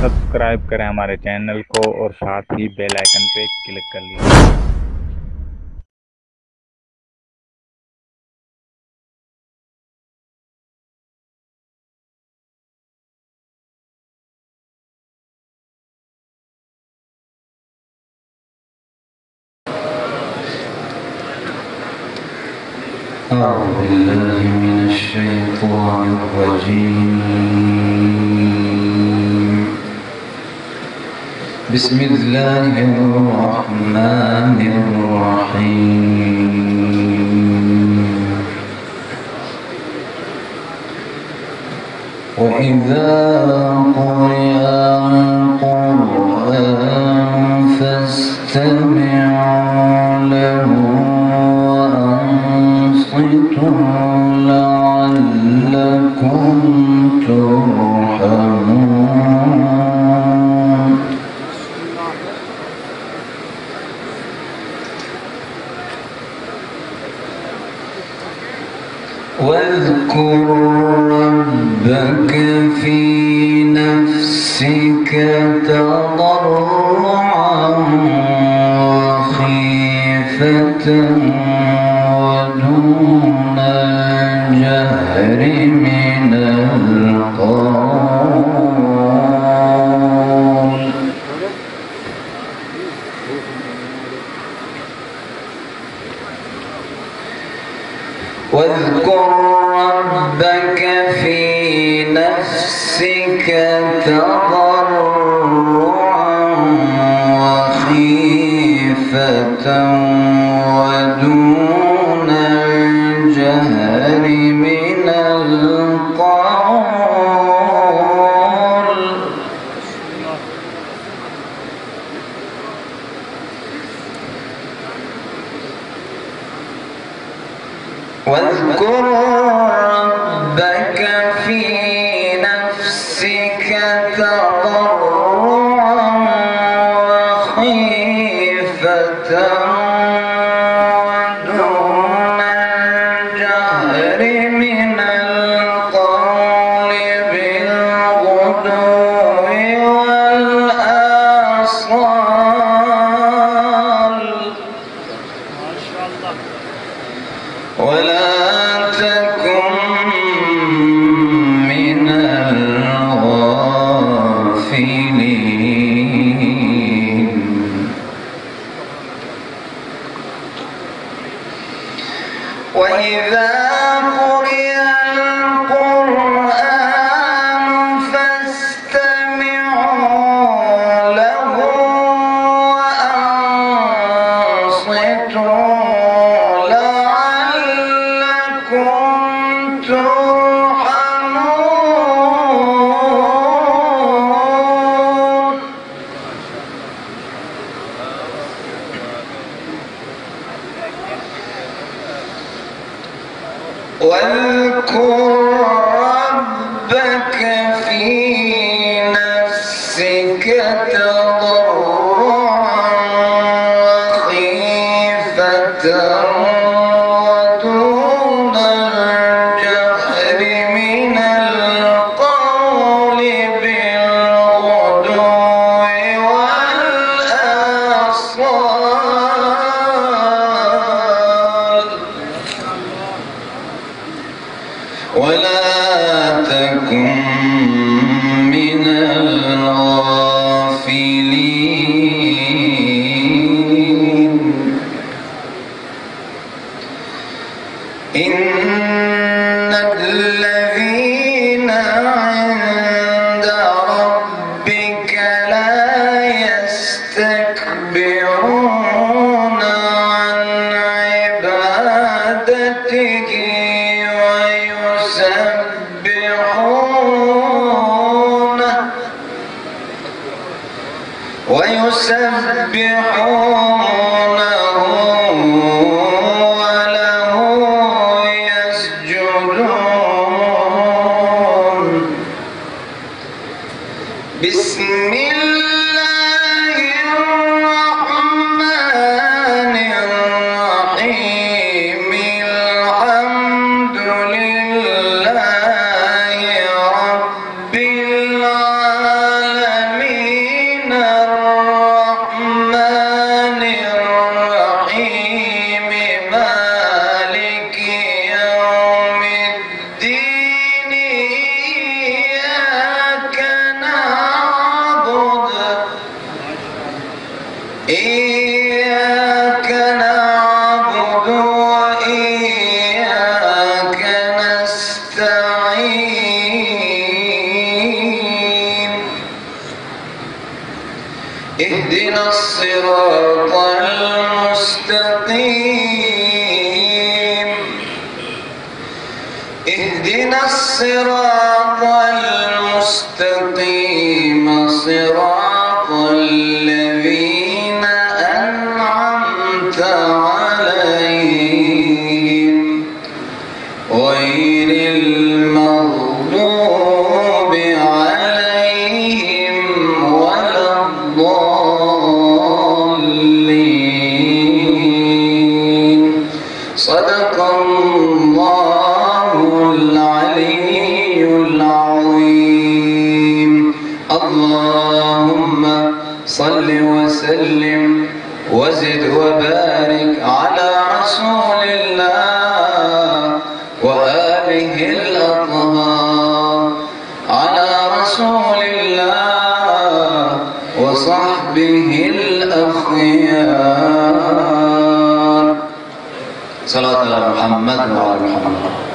سبسکرائب کریں ہمارے چینل کو اور ساتھ ہی بیل آئیکن پہ کلک کر لیجیے۔ أعوذ بالله من الشيطان الرجيم. بسم الله الرحمن الرحيم. وإذا قرئ القرآن فاستمعوا له لعلكم ترحمون. واذكر ربك في نفسك تضرعا وخيفة ودون الجهر من القول واذكر ربك في نفسك تضرعا وخيفة واذكر ربك في نفسك تضرعا وخيفة ودون الجهر من القول بالغدو والآصال ولا تكن من الغافلين. وإذا قرئ القرآن فاستمعوا له وأنصتوا لعلكم ترحمون. واذكر ربك في نفسك تضرعا وخيفة ولا تكن من الغافلين. إن الذين عند ربك لا يستكبرون عن عبادته ويسبحونه وله يسجدون. بسم الله الرحمن الرحيم. الحمد لله رب العالمين. اهدنا الصراط المستقيم اهدنا الصراط المستقيم صراط الذين أنعمت عليهم غير المغضوب عليهم ولا الضالين. صدق الله العلي العظيم. اللهم صل وسلم وزد وبارك على رسول الله وآله الأطهار، على رسول الله وصحبه الأخيار. صلاة على محمد وعلى محمد.